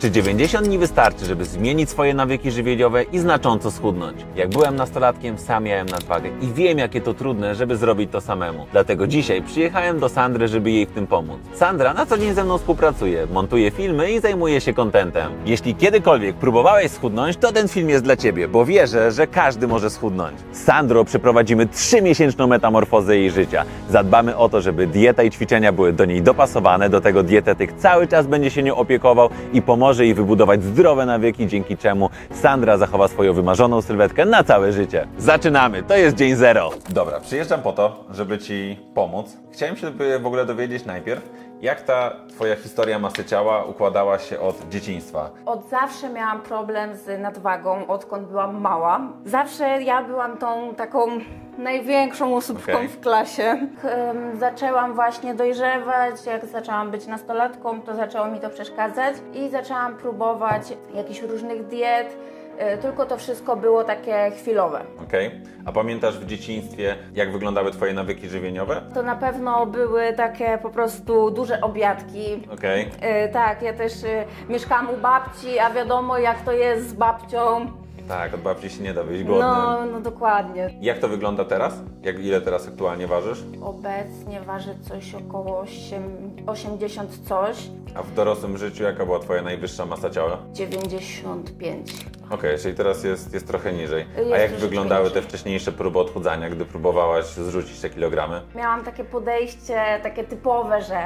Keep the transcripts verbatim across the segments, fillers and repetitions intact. Czy dziewięćdziesiąt nie wystarczy, żeby zmienić swoje nawyki żywieniowe i znacząco schudnąć? Jak byłem nastolatkiem, sam miałem nadwagę i wiem, jakie to trudne, żeby zrobić to samemu. Dlatego dzisiaj przyjechałem do Sandry, żeby jej w tym pomóc. Sandra na co dzień ze mną współpracuje, montuje filmy i zajmuje się kontentem. Jeśli kiedykolwiek próbowałeś schudnąć, to ten film jest dla Ciebie, bo wierzę, że każdy może schudnąć. Z Sandrą przeprowadzimy trzymiesięczną metamorfozę jej życia. Zadbamy o to, żeby dieta i ćwiczenia były do niej dopasowane, do tego dietetyk cały czas będzie się nią opiekował i pomoże Może i wybudować zdrowe nawyki, dzięki czemu Sandra zachowa swoją wymarzoną sylwetkę na całe życie. Zaczynamy, to jest dzień zero. Dobra, przyjeżdżam po to, żeby Ci pomóc. Chciałem się w ogóle dowiedzieć najpierw, jak ta Twoja historia masy ciała układała się od dzieciństwa? Od zawsze miałam problem z nadwagą, odkąd byłam mała. Zawsze ja byłam tą taką największą osobką okay. w klasie. Zaczęłam właśnie dojrzewać, jak zaczęłam być nastolatką, to zaczęło mi to przeszkadzać i zaczęłam próbować jakichś różnych diet. Tylko to wszystko było takie chwilowe. Okej. Okay. A pamiętasz w dzieciństwie, jak wyglądały Twoje nawyki żywieniowe? To na pewno były takie po prostu duże obiadki. Okej. Okay. Tak, ja też mieszkałam u babci, a wiadomo jak to jest z babcią. Tak, od babci się nie da być głodnym. No, no dokładnie. Jak to wygląda teraz? Jak, ile teraz aktualnie ważysz? Obecnie waży coś około osiemdziesiąt coś. A w dorosłym życiu jaka była Twoja najwyższa masa ciała? dziewięćdziesiąt pięć. Okej, okay, czyli teraz jest, jest trochę niżej. Jest. A jak wyglądały niżej. Te wcześniejsze próby odchudzania, gdy próbowałaś zrzucić te kilogramy? Miałam takie podejście, takie typowe, że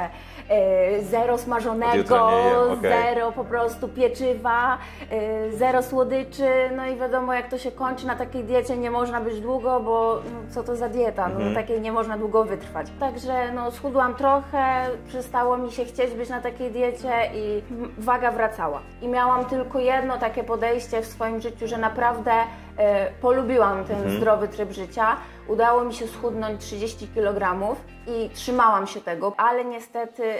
yy, zero smażonego, okay. zero po prostu pieczywa, yy, zero słodyczy, no i wiadomo, jak to się kończy, na takiej diecie nie można być długo, bo no, co to za dieta, no, mm-hmm. na takiej nie można długo wytrwać. Także no, schudłam trochę, przestało mi się chcieć być na takiej diecie i waga wracała. I miałam tylko jedno takie podejście w swoim życiu, że naprawdę y, polubiłam ten mm-hmm. zdrowy tryb życia. Udało mi się schudnąć trzydzieści kilogramów i trzymałam się tego, ale niestety yy,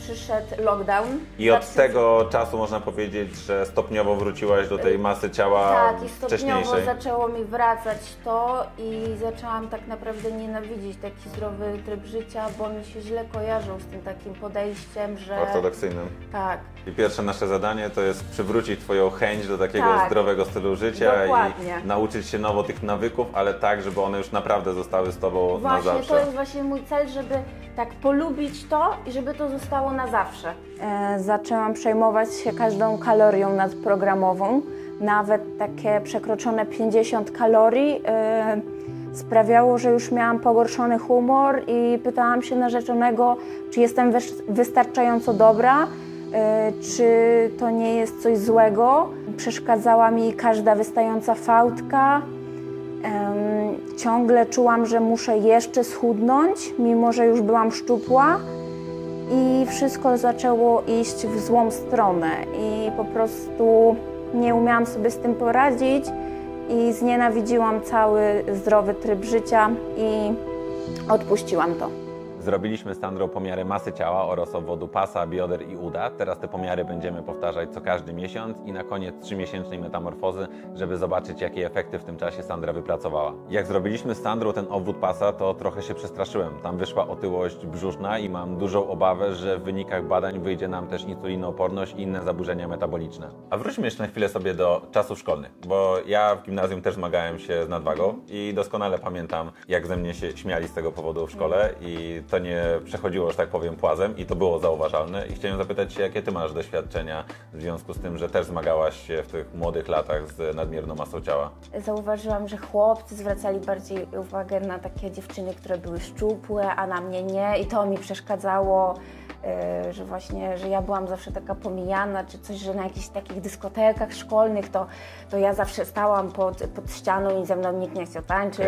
przyszedł lockdown. I od tego czasu można powiedzieć, że stopniowo wróciłaś do tej masy ciała wcześniejszej. Tak, i stopniowo zaczęło mi wracać to i zaczęłam tak naprawdę nienawidzić taki zdrowy tryb życia, bo mi się źle kojarzył z tym takim podejściem, że... ortodoksyjnym. Tak. I pierwsze nasze zadanie to jest przywrócić Twoją chęć do takiego tak. zdrowego stylu życia. Dokładnie. I nauczyć się nowo tych nawyków, ale tak, żeby one już na naprawdę zostały z Tobą właśnie, na zawsze. Właśnie, to jest właśnie mój cel, żeby tak polubić to i żeby to zostało na zawsze. E, zaczęłam przejmować się każdą kalorią nadprogramową. Nawet takie przekroczone pięćdziesiąt kalorii e, sprawiało, że już miałam pogorszony humor i pytałam się narzeczonego, czy jestem wystarczająco dobra, e, czy to nie jest coś złego. Przeszkadzała mi każda wystająca fałdka. Ciągle czułam, że muszę jeszcze schudnąć, mimo że już byłam szczupła i wszystko zaczęło iść w złą stronę i po prostu nie umiałam sobie z tym poradzić i znienawidziłam cały zdrowy tryb życia i odpuściłam to. Zrobiliśmy z Sandrą pomiary masy ciała oraz obwodu pasa, bioder i uda. Teraz te pomiary będziemy powtarzać co każdy miesiąc i na koniec trzymiesięcznej metamorfozy, żeby zobaczyć, jakie efekty w tym czasie Sandra wypracowała. Jak zrobiliśmy z Sandrą ten obwód pasa, to trochę się przestraszyłem. Tam wyszła otyłość brzuszna i mam dużą obawę, że w wynikach badań wyjdzie nam też insulinooporność i inne zaburzenia metaboliczne. A wróćmy jeszcze na chwilę sobie do czasów szkolnych, bo ja w gimnazjum też zmagałem się z nadwagą i doskonale pamiętam, jak ze mnie się śmiali z tego powodu w szkole i to nie przechodziło, że tak powiem, płazem i to było zauważalne. I chciałem zapytać się, jakie Ty masz doświadczenia w związku z tym, że też zmagałaś się w tych młodych latach z nadmierną masą ciała? Zauważyłam, że chłopcy zwracali bardziej uwagę na takie dziewczyny, które były szczupłe, a na mnie nie i to mi przeszkadzało. Yy, że właśnie, że ja byłam zawsze taka pomijana, czy coś, że na jakichś takich dyskotekach szkolnych to, to ja zawsze stałam pod, pod ścianą i ze mną nikt nie chciał tańczyć.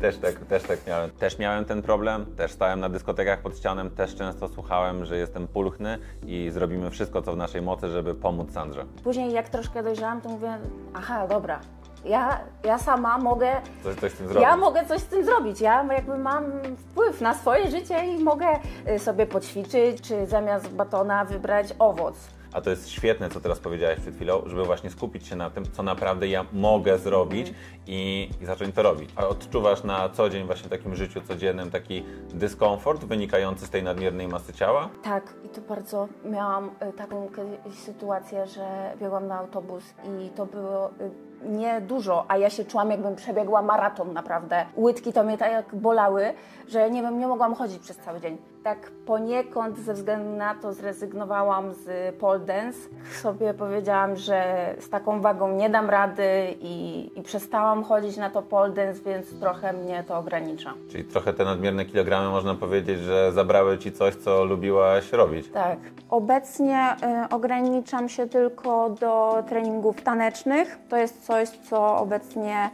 Też tak, też tak miałem. Też miałem ten problem, też stałem na dyskotekach pod ścianą, też często słuchałem, że jestem pulchny i zrobimy wszystko, co w naszej mocy, żeby pomóc Sandrze. Później jak troszkę dojrzałam, to mówię, aha, dobra. Ja, ja sama mogę coś, coś z tym zrobić. Ja mogę coś z tym zrobić. Ja jakby mam wpływ na swoje życie i mogę sobie poćwiczyć, czy zamiast batona wybrać owoc. a to jest świetne, co teraz powiedziałeś przed chwilą, żeby właśnie skupić się na tym, co naprawdę ja mogę zrobić i, i zacząć to robić. A odczuwasz na co dzień właśnie w takim życiu codziennym taki dyskomfort wynikający z tej nadmiernej masy ciała? Tak, i to bardzo. Miałam taką kiedyś sytuację, że biegłam na autobus i to było nie dużo, a ja się czułam, jakbym przebiegła maraton naprawdę. Łydki to mnie tak bolały, że nie wiem, nie mogłam chodzić przez cały dzień. Tak poniekąd ze względu na to zrezygnowałam z pole dance. Sobie powiedziałam, że z taką wagą nie dam rady i, i przestałam chodzić na to pole dance, więc trochę mnie to ogranicza. Czyli trochę te nadmierne kilogramy, można powiedzieć, że zabrały Ci coś, co lubiłaś robić. Tak. Obecnie y, ograniczam się tylko do treningów tanecznych. To jest coś, co obecnie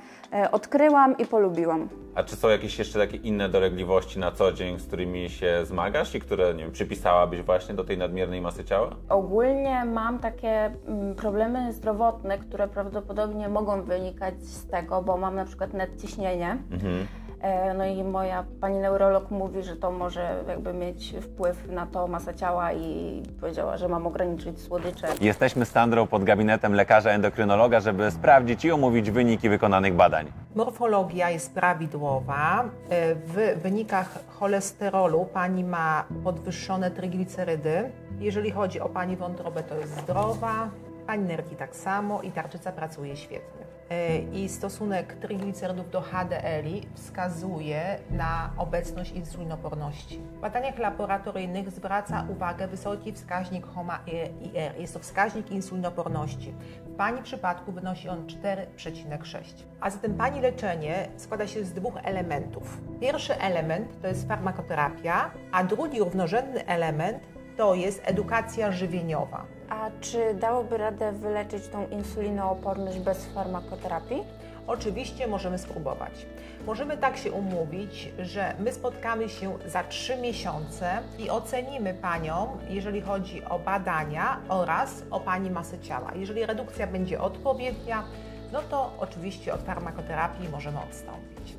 y, odkryłam i polubiłam. A czy są jakieś jeszcze takie inne dolegliwości na co dzień, z którymi się zmagasz i które, nie wiem, przypisałabyś właśnie do tej nadmiernej masy ciała? Ogólnie mam takie problemy zdrowotne, które prawdopodobnie mogą wynikać z tego, bo mam na przykład nadciśnienie. Mhm. No i moja pani neurolog mówi, że to może jakby mieć wpływ na to masę ciała i powiedziała, że mam ograniczyć słodycze. Jesteśmy z Sandrą pod gabinetem lekarza-endokrynologa, żeby sprawdzić i omówić wyniki wykonanych badań. Morfologia jest prawidłowa. W wynikach cholesterolu pani ma podwyższone tryglicerydy. Jeżeli chodzi o pani wątrobę, to jest zdrowa. Pani nerki tak samo i tarczyca pracuje świetnie. I stosunek triglicerydów do H D L-i wskazuje na obecność insulinoporności. W badaniach laboratoryjnych zwraca uwagę wysoki wskaźnik HOMA I R. Jest to wskaźnik insulinoporności. W Pani przypadku wynosi on cztery przecinek sześć. A zatem Pani leczenie składa się z dwóch elementów. Pierwszy element to jest farmakoterapia, a drugi równorzędny element to jest edukacja żywieniowa. A czy dałoby radę wyleczyć tą insulinooporność bez farmakoterapii? Oczywiście możemy spróbować. Możemy tak się umówić, że my spotkamy się za trzy miesiące i ocenimy Panią, jeżeli chodzi o badania oraz o Pani masę ciała. Jeżeli redukcja będzie odpowiednia, no to oczywiście od farmakoterapii możemy odstąpić.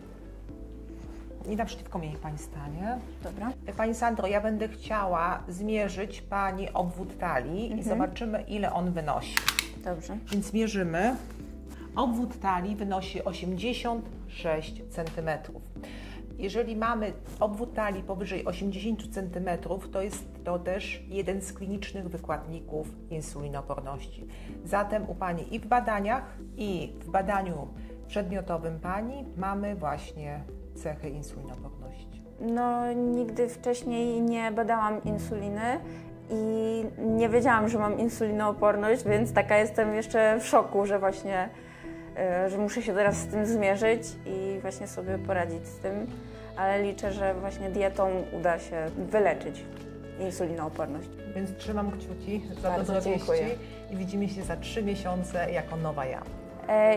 I naprzeciwko mnie niech Pani stanie. Dobra. Pani Sandro, ja będę chciała zmierzyć Pani obwód talii mhm. i zobaczymy, ile on wynosi. Dobrze. Więc mierzymy. Obwód talii wynosi osiemdziesiąt sześć centymetrów. Jeżeli mamy obwód talii powyżej osiemdziesięciu centymetrów, to jest to też jeden z klinicznych wykładników insulinoporności. Zatem u Pani i w badaniach, i w badaniu przedmiotowym Pani mamy właśnie cechy insulinoporności. No, nigdy wcześniej nie badałam insuliny i nie wiedziałam, że mam insulinooporność, więc taka jestem jeszcze w szoku, że właśnie, że muszę się teraz z tym zmierzyć i właśnie sobie poradzić z tym, ale liczę, że właśnie dietą uda się wyleczyć insulinooporność. Więc trzymam kciuki za dobre wieści i widzimy się za trzy miesiące jako nowa ja.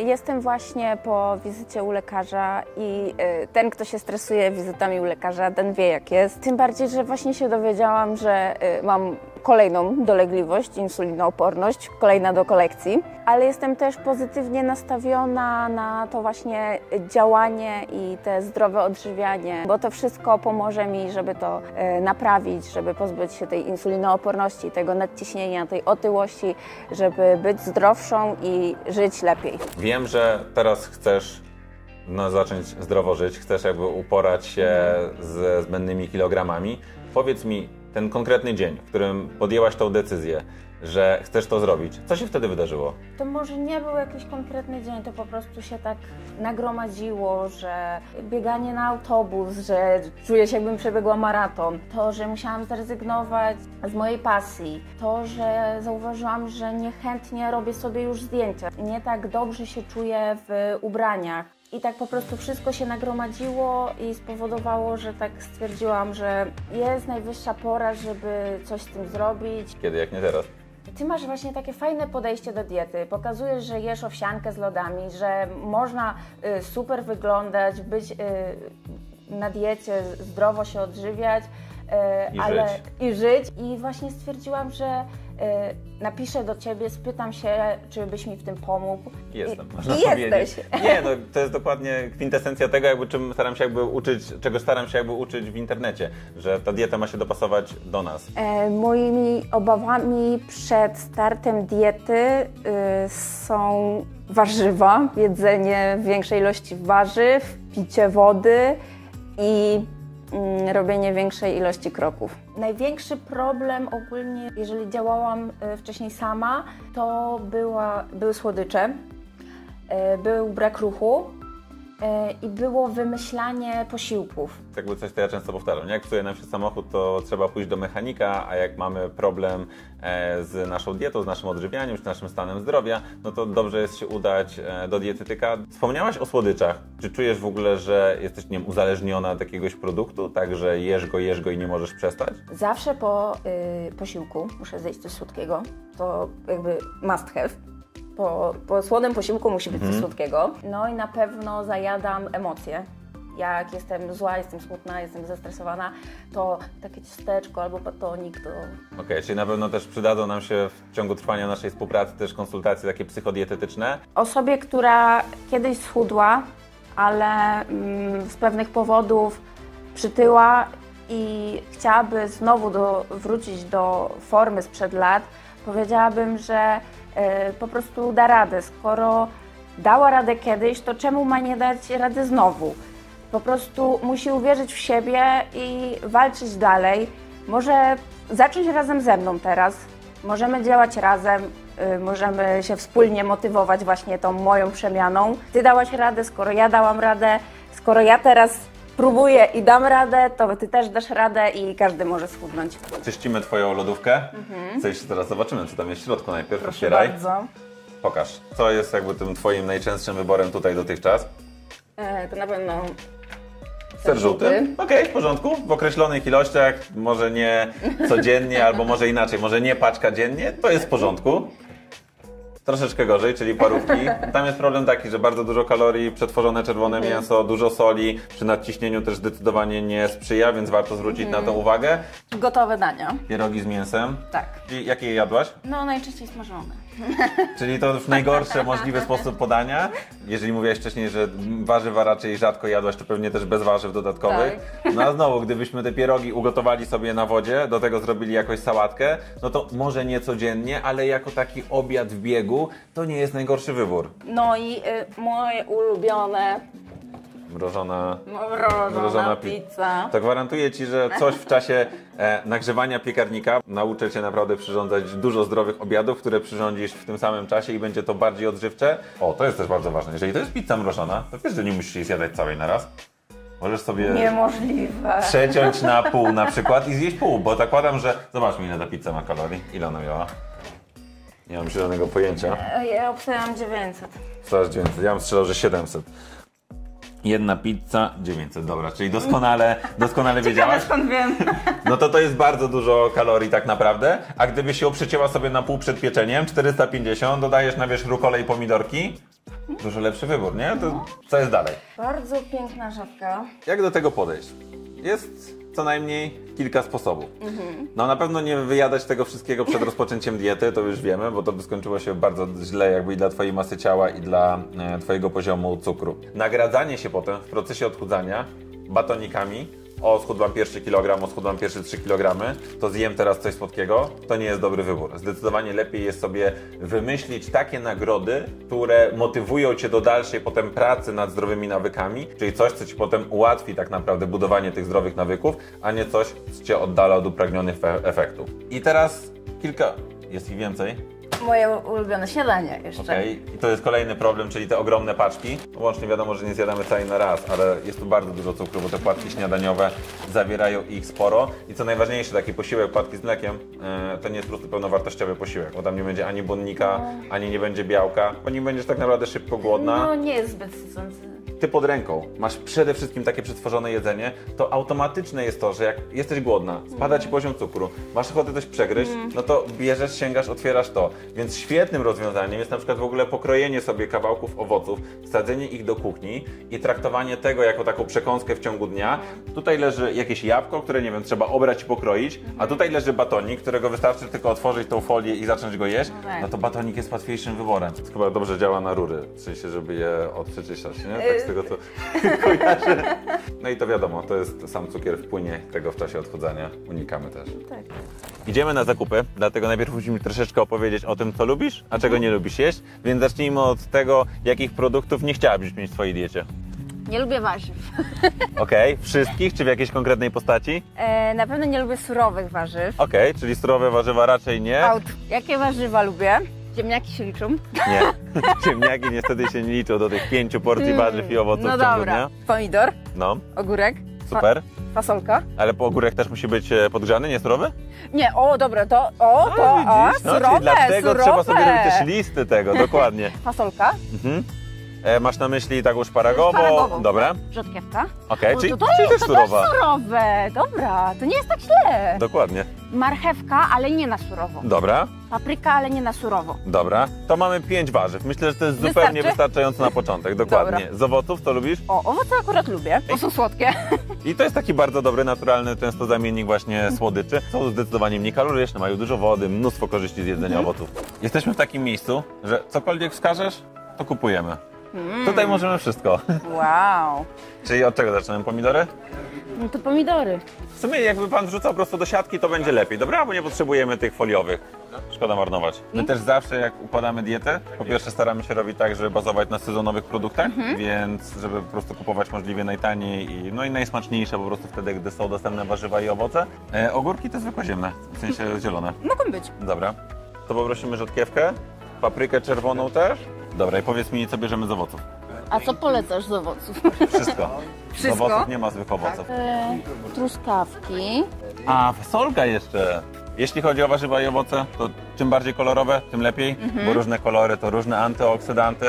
Jestem właśnie po wizycie u lekarza i ten, kto się stresuje wizytami u lekarza, ten wie, jak jest. Tym bardziej, że właśnie się dowiedziałam, że mam kolejną dolegliwość, insulinooporność, kolejna do kolekcji, ale jestem też pozytywnie nastawiona na to właśnie działanie i te zdrowe odżywianie, bo to wszystko pomoże mi, żeby to naprawić, żeby pozbyć się tej insulinooporności, tego nadciśnienia, tej otyłości, żeby być zdrowszą i żyć lepiej. Wiem, że teraz chcesz no, zacząć zdrowo żyć, chcesz jakby uporać się ze zbędnymi kilogramami. Powiedz mi, ten konkretny dzień, w którym podjęłaś tą decyzję, że chcesz to zrobić, co się wtedy wydarzyło? To może nie był jakiś konkretny dzień, to po prostu się tak nagromadziło, że bieganie na autobus, że czuję się, jakbym przebiegła maraton, to, że musiałam zrezygnować z mojej pasji, to, że zauważyłam, że niechętnie robię sobie już zdjęcia, nie tak dobrze się czuję w ubraniach. I tak po prostu wszystko się nagromadziło i spowodowało, że tak stwierdziłam, że jest najwyższa pora, żeby coś z tym zrobić. Kiedy, jak nie teraz? Ty masz właśnie takie fajne podejście do diety. Pokazujesz, że jesz owsiankę z lodami, że można y, super wyglądać, być y, na diecie, zdrowo się odżywiać, y, I, ale, żyć. i żyć. I właśnie stwierdziłam, że napiszę do Ciebie, spytam się, czy byś mi w tym pomógł. Jestem, I, można i powiedzieć. Jesteś. Nie, no, to jest dokładnie kwintesencja tego, jakby, czym staram się jakby uczyć, czego staram się jakby uczyć w internecie, że ta dieta ma się dopasować do nas. E, moimi obawami przed startem diety y, są warzywa, jedzenie większej ilości warzyw, picie wody i robienie większej ilości kroków. Największy problem ogólnie, jeżeli działałam wcześniej sama, to była, były słodycze, był brak ruchu i było wymyślanie posiłków. To jakby coś, co ja często powtarzam, nie? Jak psuje nam się samochód, to trzeba pójść do mechanika, a jak mamy problem z naszą dietą, z naszym odżywianiem, z naszym stanem zdrowia, no to dobrze jest się udać do dietetyka. Wspomniałaś o słodyczach. Czy czujesz w ogóle, że jesteś, nie wiem, uzależniona od jakiegoś produktu, tak, że jesz go, jesz go i nie możesz przestać? Zawsze po yy, posiłku muszę zjeść coś słodkiego. To jakby must have. Po, po słodym posiłku musi być coś hmm. słodkiego. No i na pewno zajadam emocje. Jak jestem zła, jestem smutna, jestem zestresowana, to takie ciasteczko albo batonik to... Okej, okay, czyli na pewno też przydadzą nam się w ciągu trwania naszej współpracy też konsultacje takie psychodietetyczne. Osobie, która kiedyś schudła, ale mm, z pewnych powodów przytyła i chciałaby znowu do, wrócić do formy sprzed lat, powiedziałabym, że y, po prostu da radę. Skoro dała radę kiedyś, to czemu ma nie dać rady znowu? Po prostu musi uwierzyć w siebie i walczyć dalej. Może zacząć razem ze mną teraz. Możemy działać razem, y, możemy się wspólnie motywować właśnie tą moją przemianą. Ty dałaś radę, skoro ja dałam radę, skoro ja teraz próbuję i dam radę, to Ty też dasz radę i każdy może schudnąć. Czyścimy Twoją lodówkę. Mhm. Co jeszcze teraz zobaczymy, co tam jest w środku. Najpierw proszę otwieraj. Bardzo. Pokaż, co jest jakby tym Twoim najczęstszym wyborem tutaj dotychczas. E, to na pewno ser żółty. Okej, w porządku. W określonych ilościach, może nie codziennie, albo może inaczej, może nie paczka dziennie, to jest w porządku. Troszeczkę gorzej, czyli parówki. Tam jest problem taki, że bardzo dużo kalorii, przetworzone czerwone mięso, dużo soli, przy nadciśnieniu też zdecydowanie nie sprzyja, więc warto zwrócić mm. na to uwagę. Gotowe dania. Pierogi z mięsem. Tak. I jakie je jadłaś? No najczęściej smażone. Czyli to w najgorszy możliwy sposób podania. Jeżeli mówiłaś wcześniej, że warzywa raczej rzadko jadłaś, to pewnie też bez warzyw dodatkowych. Tak. No a znowu, gdybyśmy te pierogi ugotowali sobie na wodzie, do tego zrobili jakąś sałatkę, no to może nie codziennie, ale jako taki obiad w biegu, to nie jest najgorszy wybór. No i y, moje ulubione... Mrożona, mrożona, mrożona pizza. To gwarantuję Ci, że coś w czasie e, nagrzewania piekarnika nauczę Cię naprawdę przyrządzać dużo zdrowych obiadów, które przyrządzisz w tym samym czasie i będzie to bardziej odżywcze. O, to jest też bardzo ważne. Jeżeli to jest pizza mrożona, to wiesz, że nie musisz jej zjadać całej naraz. Możesz sobie niemożliwe. Przeciąć na pół na przykład i zjeść pół, bo zakładam, że... Zobaczmy, ile ta pizza ma kalorii. Ile ona miała? Nie mam zielonego pojęcia. Ja obstawiam dziewięćset. Obstawiasz dziewięćset, ja bym strzelał, że siedemset. Jedna pizza, dziewięćset, dobra, czyli doskonale, doskonale wiedziałaś. Skąd wiem. No to to jest bardzo dużo kalorii tak naprawdę, a gdybyś ją przecięła sobie na pół przed pieczeniem, czterysta pięćdziesiąt, dodajesz na wierzch rukole i pomidorki, dużo lepszy wybór, nie? To co jest dalej? Bardzo piękna żabka. Jak do tego podejść? Jest co najmniej kilka sposobów. Mhm. No na pewno nie wyjadać tego wszystkiego przed rozpoczęciem diety, to już wiemy, bo to by skończyło się bardzo źle jakby i dla Twojej masy ciała i dla e, Twojego poziomu cukru. Nagradzanie się potem w procesie odchudzania batonikami, o schudłam pierwszy kilogram, o schudłam pierwsze trzy kilogramy, to zjem teraz coś słodkiego, to nie jest dobry wybór. Zdecydowanie lepiej jest sobie wymyślić takie nagrody, które motywują Cię do dalszej potem pracy nad zdrowymi nawykami, czyli coś, co Ci potem ułatwi tak naprawdę budowanie tych zdrowych nawyków, a nie coś, co Cię oddala od upragnionych efektów. I teraz kilka, jest ich więcej. Moje ulubione śniadanie jeszcze. Okej, okay. I to jest kolejny problem, czyli te ogromne paczki. Łącznie wiadomo, że nie zjadamy całej na raz, ale jest tu bardzo dużo cukru, bo te płatki śniadaniowe zawierają ich sporo. I co najważniejsze, taki posiłek, płatki z mlekiem, yy, to nie jest po prostu pełnowartościowy posiłek, bo tam nie będzie ani błonnika, no. ani nie będzie białka, bo nie będziesz tak naprawdę szybko głodna. No nie jest zbyt sycący. ty pod ręką masz przede wszystkim takie przetworzone jedzenie, to automatyczne jest to, że jak jesteś głodna, spada ci poziom cukru, masz ochotę coś przegryźć, no to bierzesz, sięgasz, otwierasz to. Więc świetnym rozwiązaniem jest na przykład w ogóle pokrojenie sobie kawałków owoców, wsadzenie ich do kuchni i traktowanie tego jako taką przekąskę w ciągu dnia. Tutaj leży jakieś jabłko, które nie wiem, trzeba obrać i pokroić, a tutaj leży batonik, którego wystarczy tylko otworzyć tą folię i zacząć go jeść, no to batonik jest łatwiejszym wyborem. To chyba dobrze działa na rury, w sensie, żeby je odprzeczyszczać, nie? Tak z tego co kojarzę. No i to wiadomo, to jest sam cukier w płynie, tego w czasie odchudzania unikamy też. Tak. Idziemy na zakupy, dlatego najpierw musimy troszeczkę opowiedzieć o tym, co lubisz, a czego nie lubisz jeść, więc zacznijmy od tego, jakich produktów nie chciałabyś mieć w swojej diecie. Nie lubię warzyw. Okej, okay. Wszystkich, czy w jakiejś konkretnej postaci? E, na pewno nie lubię surowych warzyw. Okej, okay, czyli surowe warzywa raczej nie. Out. Jakie warzywa lubię? Ziemniaki się liczą? Nie, ziemniaki niestety się nie liczą do tych pięciu porcji warzyw i owoców. No w ciągu dobra. Dnia. Pomidor, no. Ogórek, super. Fasolka. Ale po ogórek też musi być podgrzany, nie surowy? Nie, o dobra, to, o, no, to, a, no, surowe, dlatego surowe. Trzeba sobie robić też listy tego, dokładnie. Fasolka. Mhm. E, masz na myśli taką szparagową? Szparagową. Dobra. Rzodkiewka. Okej, okay, czyli to, to, czyli jest, to też surowe. Dobra, to nie jest tak źle. Dokładnie. Marchewka, ale nie na surowo. Dobra. Papryka, ale nie na surowo. Dobra, to mamy pięć warzyw. Myślę, że to jest Wystarczy? zupełnie wystarczająco na początek. Dokładnie. Dobra. Z owoców to lubisz? O, owoce akurat lubię, bo są słodkie. I to jest taki bardzo dobry, naturalny, często zamiennik właśnie słodyczy. Są zdecydowanie mniej kaloryczne, mają dużo wody, mnóstwo korzyści z jedzenia mhm. owoców. Jesteśmy w takim miejscu, że cokolwiek wskażesz, to kupujemy. Mm. Tutaj możemy wszystko. Wow. Czyli od czego zaczynamy? Pomidory? No to pomidory. W sumie jakby pan wrzucał prosto do siatki, to będzie lepiej, dobra? Bo nie potrzebujemy tych foliowych. Szkoda marnować. My też zawsze jak układamy dietę, po pierwsze staramy się robić tak, żeby bazować na sezonowych produktach, mhm. więc żeby po prostu kupować możliwie najtaniej i, no i najsmaczniejsze po prostu wtedy, gdy są dostępne warzywa i owoce. E, ogórki to zwykłe ziemne, w sensie zielone. Mogą być. Dobra. To poprosimy rzodkiewkę, paprykę czerwoną też. Dobra, i powiedz mi, co bierzemy z owoców. A co polecasz z owoców? Wszystko. Wszystko? Z owoców nie ma złych owoców. Tak. E, truskawki. A, fasolka jeszcze. Jeśli chodzi o warzywa i owoce, to czym bardziej kolorowe, tym lepiej, mhm. bo różne kolory to różne antyoksydanty.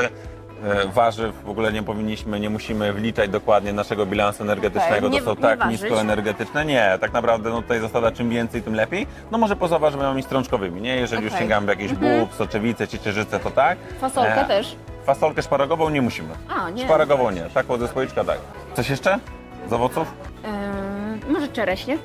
E, warzyw w ogóle nie powinniśmy, nie musimy wliczać dokładnie naszego bilansu energetycznego, okay, nie, to są tak niskoenergetyczne. Nie, tak naprawdę no tutaj zasada czym więcej, tym lepiej. No może poza warzywami strączkowymi, nie? Jeżeli okay. już sięgamy w jakieś mm-hmm. bułki, soczewice, ciecierzyce, to tak. Fasolkę e, też? Fasolkę szparagową nie musimy. A, nie. Szparagową nie, taką ze słoiczka tak. Coś jeszcze z owoców? Yy, może czereśnie.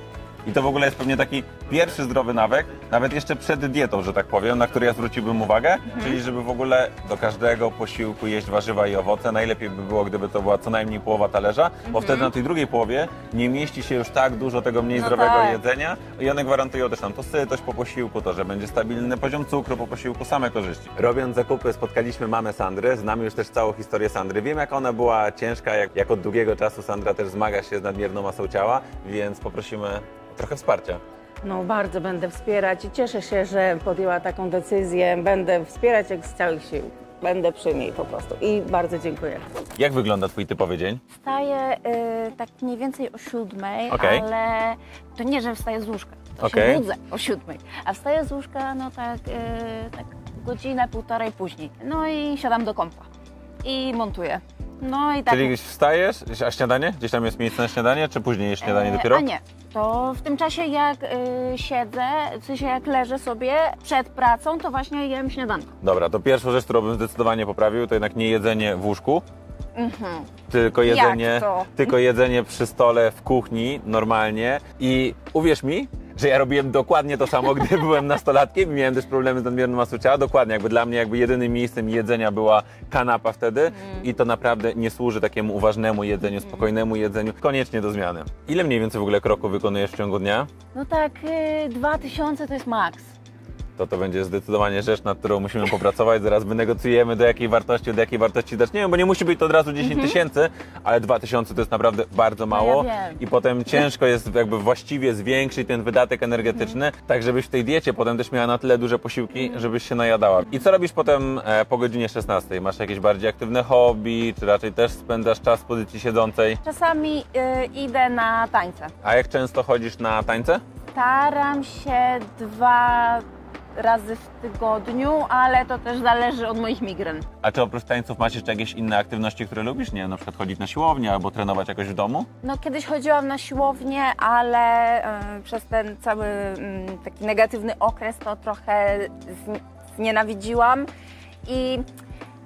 I to w ogóle jest pewnie taki pierwszy zdrowy nawyk, nawet jeszcze przed dietą, że tak powiem, na który ja zwróciłbym uwagę, mhm. czyli żeby w ogóle do każdego posiłku jeść warzywa i owoce. Najlepiej by było, gdyby to była co najmniej połowa talerza, mhm. bo wtedy na tej drugiej połowie nie mieści się już tak dużo tego mniej no zdrowego tak. jedzenia i one gwarantują też nam to sytość po posiłku, to, że będzie stabilny poziom cukru po posiłku, same korzyści. Robiąc zakupy spotkaliśmy mamę Sandry, znamy już też całą historię Sandry. Wiem, jak ona była ciężka, jak, jak od długiego czasu Sandra też zmaga się z nadmierną masą ciała, więc poprosimy trochę wsparcia. No bardzo będę wspierać i cieszę się, że podjęła taką decyzję. Będę wspierać jak z całych sił. Będę przy niej po prostu i bardzo dziękuję. Jak wygląda twój typowy dzień? Wstaję y, tak mniej więcej o siódmej, okay. ale to nie, że wstaję z łóżka. To okay. się budzę o siódmej, a wstaję z łóżka no tak, y, tak godzinę, półtorej później. No i siadam do kompa i montuję. No i tak. Czyli wstajesz, a śniadanie? Gdzieś tam jest miejsce na śniadanie, czy później jest śniadanie e, dopiero? A nie, to w tym czasie jak y, siedzę, w sensie jak leżę sobie przed pracą, to właśnie jem śniadanko. Dobra, to pierwszą rzecz, którą bym zdecydowanie poprawił, to jednak nie jedzenie w łóżku, mm-hmm. tylko jedzenie, tylko jedzenie przy stole w kuchni normalnie i uwierz mi, że ja robiłem dokładnie to samo, gdy byłem nastolatkiem i miałem też problemy z nadmierną masą ciała. Dokładnie, jakby dla mnie jakby jedynym miejscem jedzenia była kanapa wtedy mm. i to naprawdę nie służy takiemu uważnemu jedzeniu, mm. spokojnemu jedzeniu. Koniecznie do zmiany. Ile mniej więcej w ogóle kroków wykonujesz w ciągu dnia? No tak, yy, dwa tysiące to jest maks. to to będzie zdecydowanie rzecz, nad którą musimy popracować. Zaraz wynegocjujemy, do jakiej wartości, do jakiej wartości zaczniemy, bo nie musi być to od razu dziesięć tysięcy, mm-hmm. ale dwa tysiące to jest naprawdę bardzo mało no ja i potem ciężko jest jakby właściwie zwiększyć ten wydatek energetyczny, mm-hmm. tak żebyś w tej diecie potem też miała na tyle duże posiłki, mm-hmm. żebyś się najadała. I co robisz potem e, po godzinie szesnastej? Masz jakieś bardziej aktywne hobby, czy raczej też spędzasz czas w pozycji siedzącej? Czasami y, idę na tańce. A jak często chodzisz na tańce? Staram się dwa... razy w tygodniu, ale to też zależy od moich migren. A czy oprócz tańców masz jeszcze jakieś inne aktywności, które lubisz? Nie wiem, na przykład chodzić na siłownię albo trenować jakoś w domu? No kiedyś chodziłam na siłownię, ale y, przez ten cały y, taki negatywny okres to trochę znienawidziłam i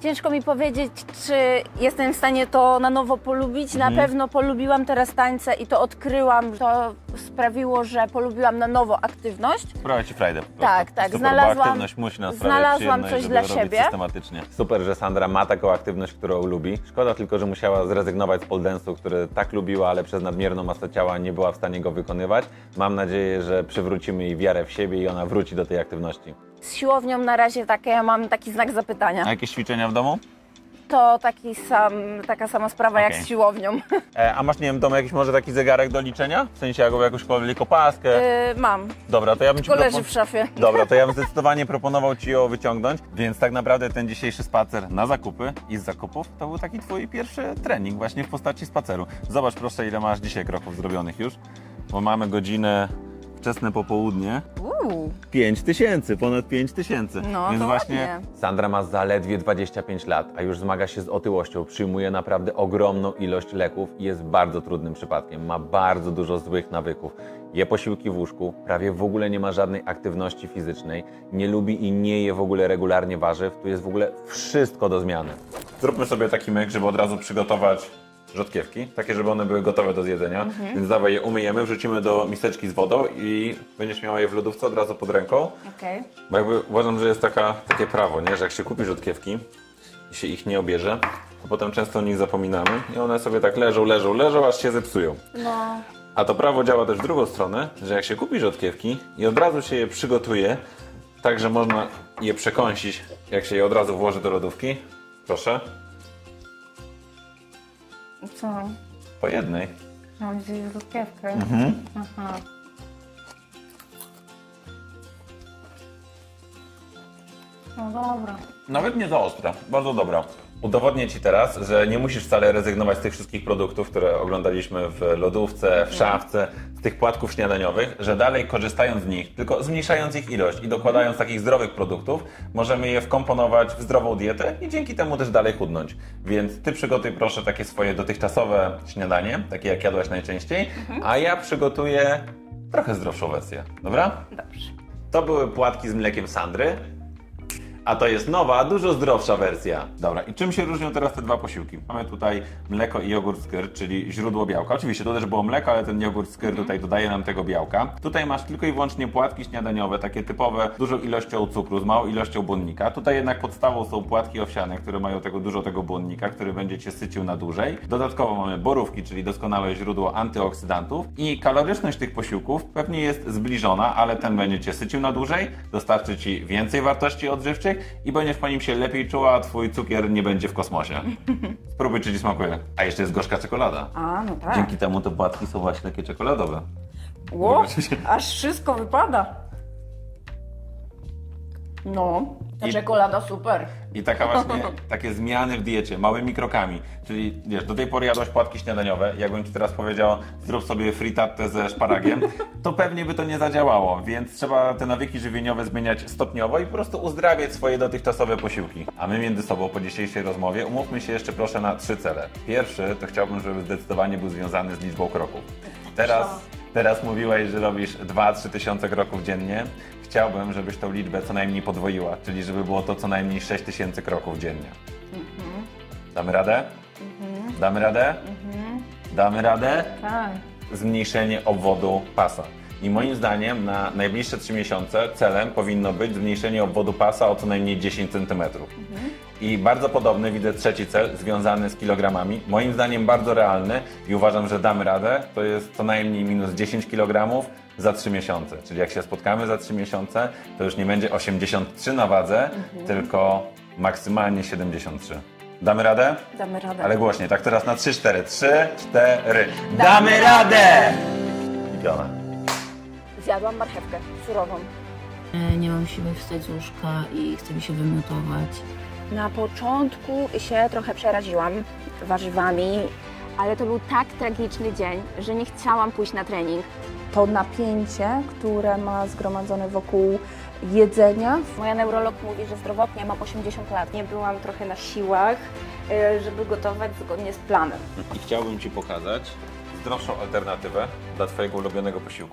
ciężko mi powiedzieć, czy jestem w stanie to na nowo polubić. Mhm. Na pewno polubiłam teraz tańce i to odkryłam. To sprawiło, że polubiłam na nowo aktywność. Sprawiła ci frajdę. Tak, tak. Super, znalazłam aktywność musi nas znalazłam coś dla siebie. Systematycznie. Super, że Sandra ma taką aktywność, którą lubi. Szkoda tylko, że musiała zrezygnować z pole dance'u, który tak lubiła, ale przez nadmierną masę ciała nie była w stanie go wykonywać. Mam nadzieję, że przywrócimy jej wiarę w siebie i ona wróci do tej aktywności. Z siłownią na razie takie, ja mam taki znak zapytania. A jakieś ćwiczenia w domu? To taki sam, taka sama sprawa okay. jak z siłownią. E, a masz, nie wiem, w domu jakiś może taki zegarek do liczenia? W sensie jakąś kopaskę? Yy, mam. Dobra, to ja bym ci Tylko leży w szafie. Dobra, to ja bym zdecydowanie proponował ci ją wyciągnąć. Więc tak naprawdę ten dzisiejszy spacer na zakupy i z zakupów to był taki twój pierwszy trening właśnie w postaci spaceru. Zobacz proszę, ile masz dzisiaj kroków zrobionych już, bo mamy godzinę wczesne popołudnie. Uuu. pięć tysięcy, ponad pięć tysięcy. No, Więc właśnie ładnie. Sandra ma zaledwie dwadzieścia pięć lat, a już zmaga się z otyłością. Przyjmuje naprawdę ogromną ilość leków i jest bardzo trudnym przypadkiem. Ma bardzo dużo złych nawyków. Je posiłki w łóżku, prawie w ogóle nie ma żadnej aktywności fizycznej. Nie lubi i nie je w ogóle regularnie warzyw. Tu jest w ogóle wszystko do zmiany. Zróbmy sobie taki myk, żeby od razu przygotować rzodkiewki, takie, żeby one były gotowe do zjedzenia, mhm. Więc dawaj je umyjemy, wrzucimy do miseczki z wodą i będziesz miała je w lodówce od razu pod ręką. Okay. Bo jakby uważam, że jest taka, takie prawo, nie? Że jak się kupi rzodkiewki i się ich nie obierze, to potem często o nich zapominamy i one sobie tak leżą, leżą, leżą, aż się zepsują. No. A to prawo działa też w drugą stronę, że jak się kupi rzodkiewki i od razu się je przygotuje, tak, że można je przekąsić, jak się je od razu włoży do lodówki. Proszę. Co? Po jednej. Mam gdzieś rzutkiewkę. Mhm. Aha. No dobra. Nawet nie za ostra, bardzo dobra. Udowodnię ci teraz, że nie musisz wcale rezygnować z tych wszystkich produktów, które oglądaliśmy w lodówce, w szafce, z tych płatków śniadaniowych, że dalej korzystając z nich, tylko zmniejszając ich ilość i dokładając takich zdrowych produktów, możemy je wkomponować w zdrową dietę i dzięki temu też dalej chudnąć. Więc ty przygotuj proszę takie swoje dotychczasowe śniadanie, takie jak jadłaś najczęściej, a ja przygotuję trochę zdrowszą wersję, dobra? Dobrze. To były płatki z mlekiem Sandry. A to jest nowa, dużo zdrowsza wersja. Dobra, i czym się różnią teraz te dwa posiłki? Mamy tutaj mleko i jogurt skyr, czyli źródło białka. Oczywiście to też było mleko, ale ten jogurt skyr tutaj dodaje nam tego białka. Tutaj masz tylko i wyłącznie płatki śniadaniowe, takie typowe, z dużą ilością cukru, z małą ilością błonnika. Tutaj jednak podstawą są płatki owsiane, które mają tego, dużo tego błonnika, który będzie cię sycił na dłużej. Dodatkowo mamy borówki, czyli doskonałe źródło antyoksydantów. I kaloryczność tych posiłków pewnie jest zbliżona, ale ten będzie cię sycił na dłużej, dostarczy ci więcej wartości odżywczych i będziesz po nim się lepiej czuła, a twój cukier nie będzie w kosmosie. Spróbuj, czy ci smakuje. A jeszcze jest gorzka czekolada. A, no tak. Dzięki temu te płatki są właśnie takie czekoladowe. Ło, aż wszystko wypada. No, ta I, czekolada super. I taka właśnie, takie zmiany w diecie, małymi krokami. Czyli wiesz, do tej pory jadłaś płatki śniadaniowe, jakbym ci teraz powiedział, zrób sobie fritatę ze szparagiem, to pewnie by to nie zadziałało, więc trzeba te nawyki żywieniowe zmieniać stopniowo i po prostu uzdrawiać swoje dotychczasowe posiłki. A my między sobą po dzisiejszej rozmowie umówmy się jeszcze proszę na trzy cele. Pierwszy to chciałbym, żeby zdecydowanie był związany z liczbą kroków. Teraz, teraz mówiłaś, że robisz dwa trzy tysiące kroków dziennie. Chciałbym, żebyś tą liczbę co najmniej podwoiła, czyli żeby było to co najmniej sześć tysięcy kroków dziennie. Mhm. Damy radę? Mhm. Damy radę? Mhm. Damy radę? Tak. Zmniejszenie obwodu pasa. I moim zdaniem na najbliższe trzy miesiące celem powinno być zmniejszenie obwodu pasa o co najmniej dziesięć centymetrów. Mhm. I bardzo podobny widzę trzeci cel związany z kilogramami. Moim zdaniem bardzo realny i uważam, że damy radę. To jest co najmniej minus dziesięć kilogramów za trzy miesiące. Czyli jak się spotkamy za trzy miesiące, to już nie będzie osiemdziesiąt trzy na wadze, mhm. tylko maksymalnie siedemdziesiąt trzy. Damy radę? Damy radę. Ale głośniej, tak teraz na trzy cztery. trzy cztery. Damy, damy radę! I piona. Zjadłam marchewkę surową. Nie mam siły wstać z łóżka i chcę mi się wymiotować. Na początku się trochę przeraziłam warzywami, ale to był tak tragiczny dzień, że nie chciałam pójść na trening. To napięcie, które ma zgromadzone wokół jedzenia. Moja neurolog mówi, że zdrowotnie mam osiemdziesiąt lat. Nie byłam trochę na siłach, żeby gotować zgodnie z planem. I chciałbym Ci pokazać zdrowszą alternatywę dla Twojego ulubionego posiłku.